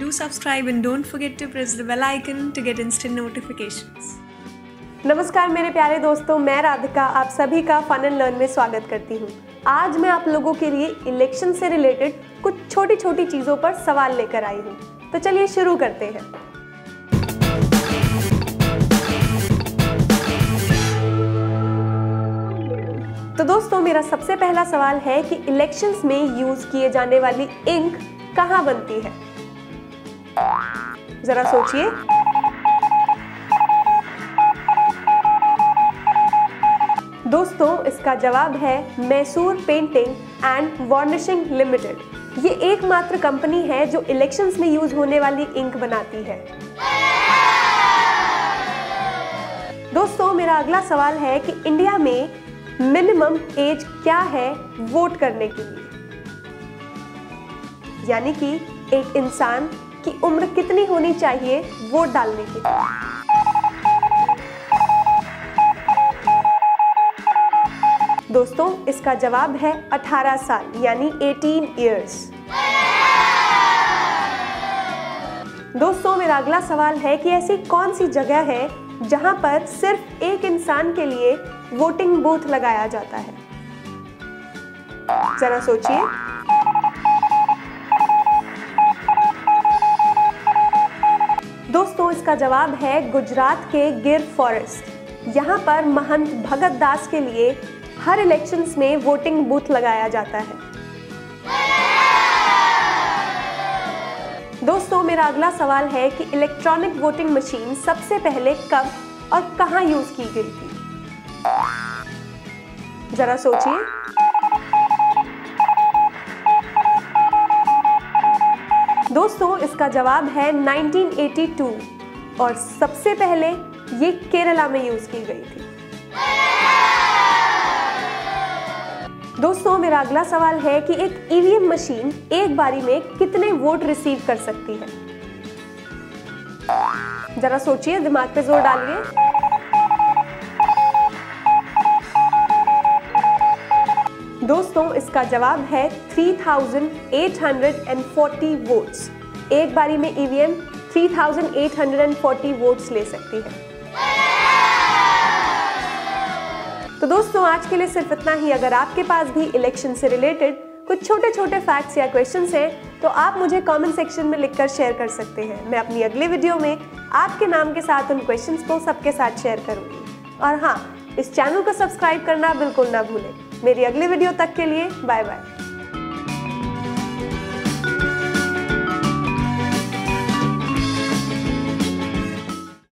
Do subscribe and don't forget to press the bell icon to get instant notifications. नमस्कार मेरे प्यारे दोस्तों, मैं राधिका आप सभी का फन एंड लर्न में स्वागत करती हूँ। आज मैं आप लोगों के लिए इलेक्शन से रिलेटेड कुछ छोटी छोटी चीज़ों पर सवाल लेकर आई हूँ, तो चलिए शुरू करते हैं। तो दोस्तों मेरा सबसे पहला सवाल है कि इलेक्शंस में यूज किए जाने वाली इंक कहाँ बनती है? जरा सोचिए। दोस्तों इसका जवाब है Mysore painting and varnishing limited. ये एकमात्र कंपनी है जो इलेक्शंस में यूज होने वाली इंक बनाती है। दोस्तों मेरा अगला सवाल है कि इंडिया में मिनिमम एज क्या है वोट करने के लिए, यानी कि एक इंसान की उम्र कितनी होनी चाहिए वोट डालने के लिए? दोस्तों इसका जवाब है 18 साल यानी 18 इयर्स। दोस्तों मेरा अगला सवाल है कि ऐसी कौन सी जगह है जहां पर सिर्फ एक इंसान के लिए वोटिंग बूथ लगाया जाता है? जरा सोचिए। दोस्तों इसका जवाब है गुजरात के गिर फॉरेस्ट। यहाँ पर महंत भगत दास के लिए हर इलेक्शंस में वोटिंग बूथ लगाया जाता है। दोस्तों मेरा अगला सवाल है कि इलेक्ट्रॉनिक वोटिंग मशीन सबसे पहले कब और कहाँ यूज की गई थी? जरा सोचिए। दोस्तों इसका जवाब है 1982 और सबसे पहले ये केरला में यूज की गई थी। दोस्तों मेरा अगला सवाल है कि एक ईवीएम मशीन एक बारी में कितने वोट रिसीव कर सकती है? जरा सोचिए, दिमाग पे जोर डालिए। दोस्तों इसका जवाब है 3,840 वोट्स। एक बारी में ईवीएम 3,840 वोट्स ले सकती है। तो दोस्तों आज के लिए सिर्फ इतना ही। अगर आपके पास भी इलेक्शन से रिलेटेड कुछ छोटे छोटे फैक्ट्स या क्वेश्चंस हैं तो आप मुझे कमेंट सेक्शन में लिखकर शेयर कर सकते हैं। मैं अपनी अगली वीडियो में आपके नाम के साथ उन क्वेश्चंस को सबके साथ शेयर करूंगी। और हाँ, इस चैनल को सब्सक्राइब करना बिल्कुल ना भूलें। मेरी अगली वीडियो तक के लिए बाय बाय।